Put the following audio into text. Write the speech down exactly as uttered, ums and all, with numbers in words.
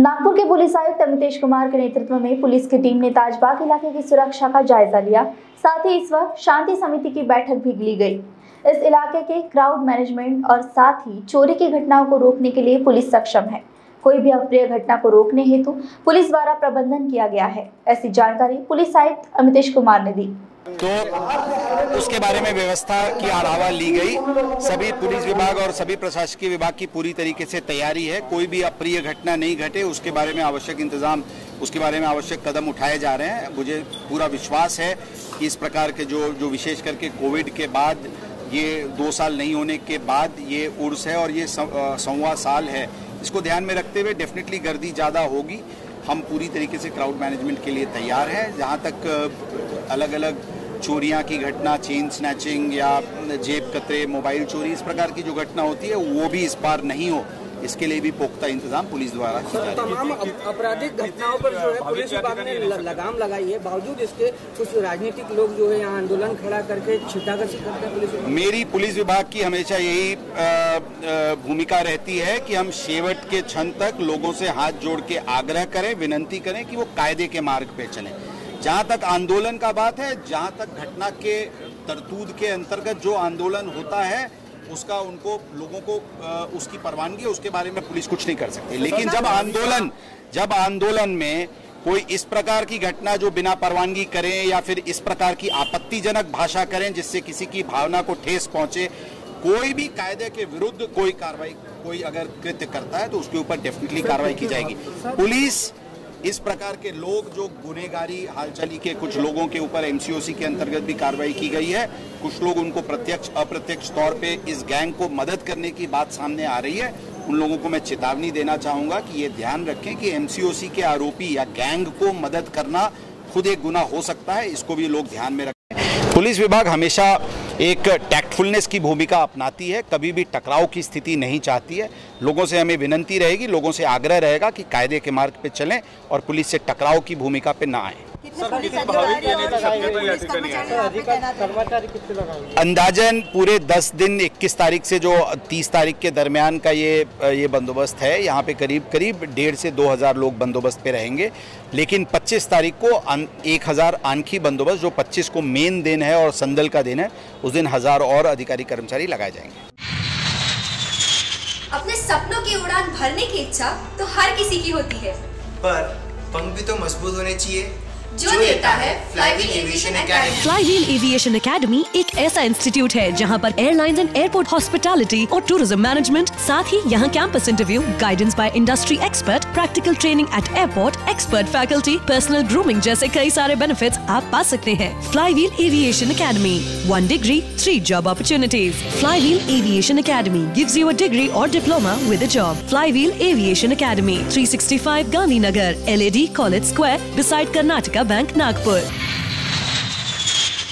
नागपुर के पुलिस आयुक्त अमितेश कुमार के नेतृत्व में पुलिस की टीम ने ताजबाग इलाके की सुरक्षा का जायजा लिया। साथ ही इस वक्त शांति समिति की बैठक भी ली गई। इस इलाके के क्राउड मैनेजमेंट और साथ ही चोरी की घटनाओं को रोकने के लिए पुलिस सक्षम है। कोई भी अप्रिय घटना को रोकने हेतु पुलिस द्वारा प्रबंधन किया गया है। ऐसी जानकारी पुलिस आयुक्त अमितेश कुमार ने दी। तो उसके बारे में व्यवस्था की आरावा ली गई। सभी पुलिस विभाग और सभी प्रशासकीय विभाग की पूरी तरीके से तैयारी है। कोई भी अप्रिय घटना नहीं घटे उसके बारे में आवश्यक इंतजाम, उसके बारे में आवश्यक कदम उठाए जा रहे हैं। मुझे पूरा विश्वास है कि इस प्रकार के जो जो विशेष करके कोविड के बाद ये दो साल नहीं होने के बाद ये उर्स है और ये सौवा साल है, इसको ध्यान में रखते हुए डेफिनेटली गर्दी ज़्यादा होगी। हम पूरी तरीके से क्राउड मैनेजमेंट के लिए तैयार हैं। जहाँ तक अलग अलग चोरियाँ की घटना, चेन स्नैचिंग या जेब कतरे, मोबाइल चोरी, इस प्रकार की जो घटना होती है वो भी इस बार नहीं हो, इसके लिए भी पुख्ता इंतजाम पुलिस द्वारा किया जा रहा है। तमाम आपराधिक घटनाओं पर जो है पुलिस विभाग ने लगाम लगाई है, बावजूद इसके कुछ राजनीतिक लोग जो है यहाँ आंदोलन खड़ा करके छिटाकछी करते हैं। पुलिस मेरी पुलिस विभाग की हमेशा यही भूमिका रहती है कि हम शेवट के क्षण तक लोगों से हाथ जोड़ के आग्रह करें, विनती करें कि वो कायदे के मार्ग पे चलें। जहाँ तक आंदोलन का बात है, जहाँ तक घटना के तरतूद के अंतर्गत जो आंदोलन होता है उसका उनको लोगों को उसकी परवानगी, उसके बारे में पुलिस कुछ नहीं कर सकती। लेकिन जब आंदोलन जब आंदोलन में कोई इस प्रकार की घटना जो बिना परवानगी करें या फिर इस प्रकार की आपत्तिजनक भाषा करें जिससे किसी की भावना को ठेस पहुंचे, कोई भी कायदे के विरुद्ध कोई कार्रवाई, कोई अगर कृत्य करता है तो उसके ऊपर डेफिनेटली कार्रवाई की जाएगी। पुलिस इस प्रकार के लोग जो गुनेगारी हालचाली के कुछ लोगों के ऊपर एमसीओसी के अंतर्गत भी कार्रवाई की गई है। कुछ लोग उनको प्रत्यक्ष अप्रत्यक्ष तौर पे इस गैंग को मदद करने की बात सामने आ रही है। उन लोगों को मैं चेतावनी देना चाहूँगा कि ये ध्यान रखें कि एमसीओसी के आरोपी या गैंग को मदद करना खुद एक गुनाह हो सकता है, इसको भी लोग ध्यान में रखें। पुलिस विभाग हमेशा एक टैक्टफुलनेस की भूमिका अपनाती है, कभी भी टकराव की स्थिति नहीं चाहती है। लोगों से हमें विनती रहेगी, लोगों से आग्रह रहेगा कि कायदे के मार्ग पे चलें और पुलिस से टकराव की भूमिका पे ना आए। अंदाजन पूरे दस दिन, इक्कीस तारीख से जो तीस तारीख के दरमियान का ये ये बंदोबस्त है, यहाँ पे करीब करीब डेढ़ से दो हज़ार लोग बंदोबस्त पे रहेंगे। लेकिन पच्चीस तारीख को एक हज़ार आंखी बंदोबस्त, जो पच्चीस को मेन दिन है और संदल का दिन है, उस दिन हज़ार और अधिकारी कर्मचारी लगाए जाएंगे। अपने सपनों की उड़ान भरने की इच्छा तो हर किसी की होती है, पर पंख भी तो मजबूत होने चाहिए जो देता है Flywheel Aviation Academy. Flywheel Aviation Academy एक ऐसा इंस्टीट्यूट है जहां पर एयरलाइंस एंड एयरपोर्ट हॉस्पिटैलिटी और टूरिज्म मैनेजमेंट, साथ ही यहां campus interview, guidance by industry expert, practical training at airport, expert faculty, personal grooming जैसे कई सारे बेनिफिट्स आप पा सकते हैं। Flywheel Aviation Academy, one degree three job opportunities. Flywheel Aviation Academy gives you a degree और diploma with a job. Flywheel Aviation academy, three sixty five Gandhinagar, L A D college square, beside Karnataka bank, Nagpur.